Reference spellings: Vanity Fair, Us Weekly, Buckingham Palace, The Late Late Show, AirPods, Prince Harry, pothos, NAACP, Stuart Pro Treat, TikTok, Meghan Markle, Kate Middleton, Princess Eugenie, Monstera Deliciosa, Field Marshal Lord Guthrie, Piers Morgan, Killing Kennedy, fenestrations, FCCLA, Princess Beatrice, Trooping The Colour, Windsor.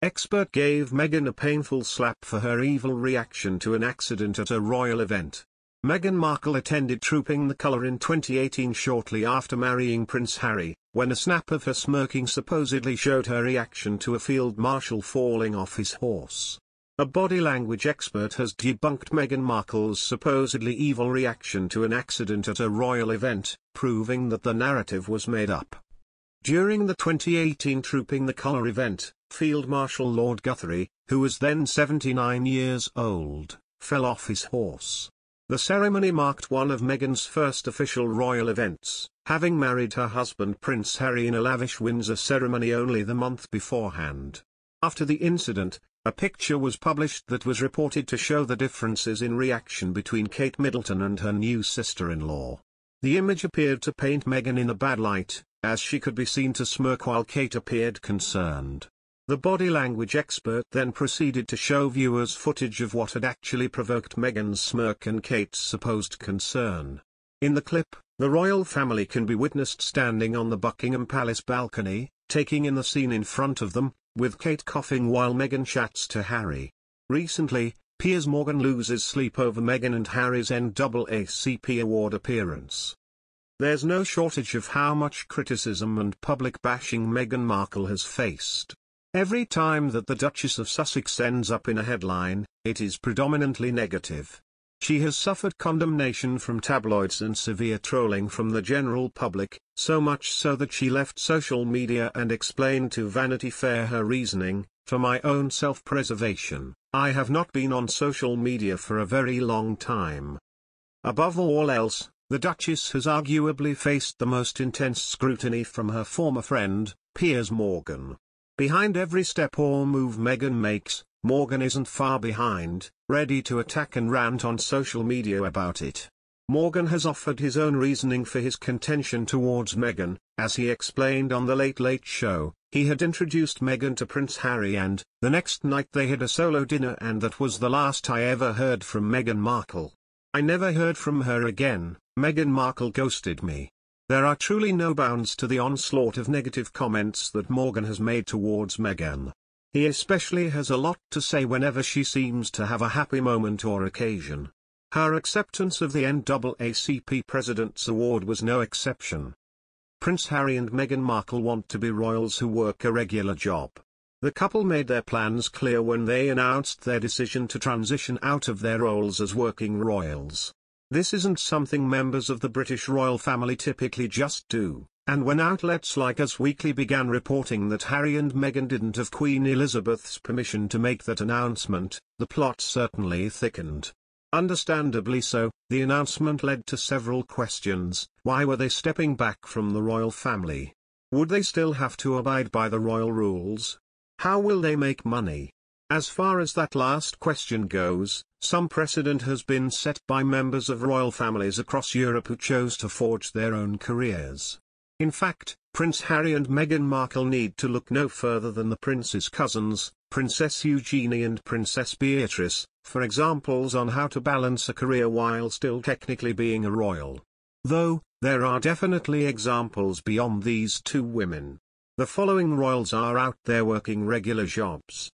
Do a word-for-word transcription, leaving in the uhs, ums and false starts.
Expert gave Meghan a painful slap for her evil reaction to an accident at a royal event. Meghan Markle attended Trooping the Colour in twenty eighteen shortly after marrying Prince Harry, when a snap of her smirking supposedly showed her reaction to a field marshal falling off his horse. A body language expert has debunked Meghan Markle's supposedly evil reaction to an accident at a royal event, proving that the narrative was made up. During the twenty eighteen Trooping the Colour event, Field Marshal Lord Guthrie, who was then seventy-nine years old, fell off his horse. The ceremony marked one of Meghan's first official royal events, having married her husband Prince Harry in a lavish Windsor ceremony only the month beforehand. After the incident, a picture was published that was reported to show the differences in reaction between Kate Middleton and her new sister-in-law. The image appeared to paint Meghan in a bad light, as she could be seen to smirk while Kate appeared concerned. The body language expert then proceeded to show viewers footage of what had actually provoked Meghan's smirk and Kate's supposed concern. In the clip, the royal family can be witnessed standing on the Buckingham Palace balcony, taking in the scene in front of them, with Kate coughing while Meghan chats to Harry. Recently, Piers Morgan loses sleep over Meghan and Harry's N double A C P award appearance. There's no shortage of how much criticism and public bashing Meghan Markle has faced. Every time that the Duchess of Sussex ends up in a headline, it is predominantly negative. She has suffered condemnation from tabloids and severe trolling from the general public, so much so that she left social media and explained to Vanity Fair her reasoning: "For my own self-preservation, I have not been on social media for a very long time." Above all else, the Duchess has arguably faced the most intense scrutiny from her former friend, Piers Morgan. Behind every step or move Meghan makes, Morgan isn't far behind, ready to attack and rant on social media about it. Morgan has offered his own reasoning for his contention towards Meghan. As he explained on The Late Late Show, he had introduced Meghan to Prince Harry and, the next night they had a solo dinner, and that was the last I ever heard from Meghan Markle. I never heard from her again. Meghan Markle ghosted me. There are truly no bounds to the onslaught of negative comments that Morgan has made towards Meghan. He especially has a lot to say whenever she seems to have a happy moment or occasion. Her acceptance of the N double A C P President's Award was no exception. Prince Harry and Meghan Markle want to be royals who work a regular job. The couple made their plans clear when they announced their decision to transition out of their roles as working royals. This isn't something members of the British royal family typically just do, and when outlets like Us Weekly began reporting that Harry and Meghan didn't have Queen Elizabeth's permission to make that announcement, the plot certainly thickened. Understandably so, the announcement led to several questions. Why were they stepping back from the royal family? Would they still have to abide by the royal rules? How will they make money? As far as that last question goes, some precedent has been set by members of royal families across Europe who chose to forge their own careers. In fact, Prince Harry and Meghan Markle need to look no further than the prince's cousins, Princess Eugenie and Princess Beatrice, for examples on how to balance a career while still technically being a royal. Though, there are definitely examples beyond these two women. The following royals are out there working regular jobs.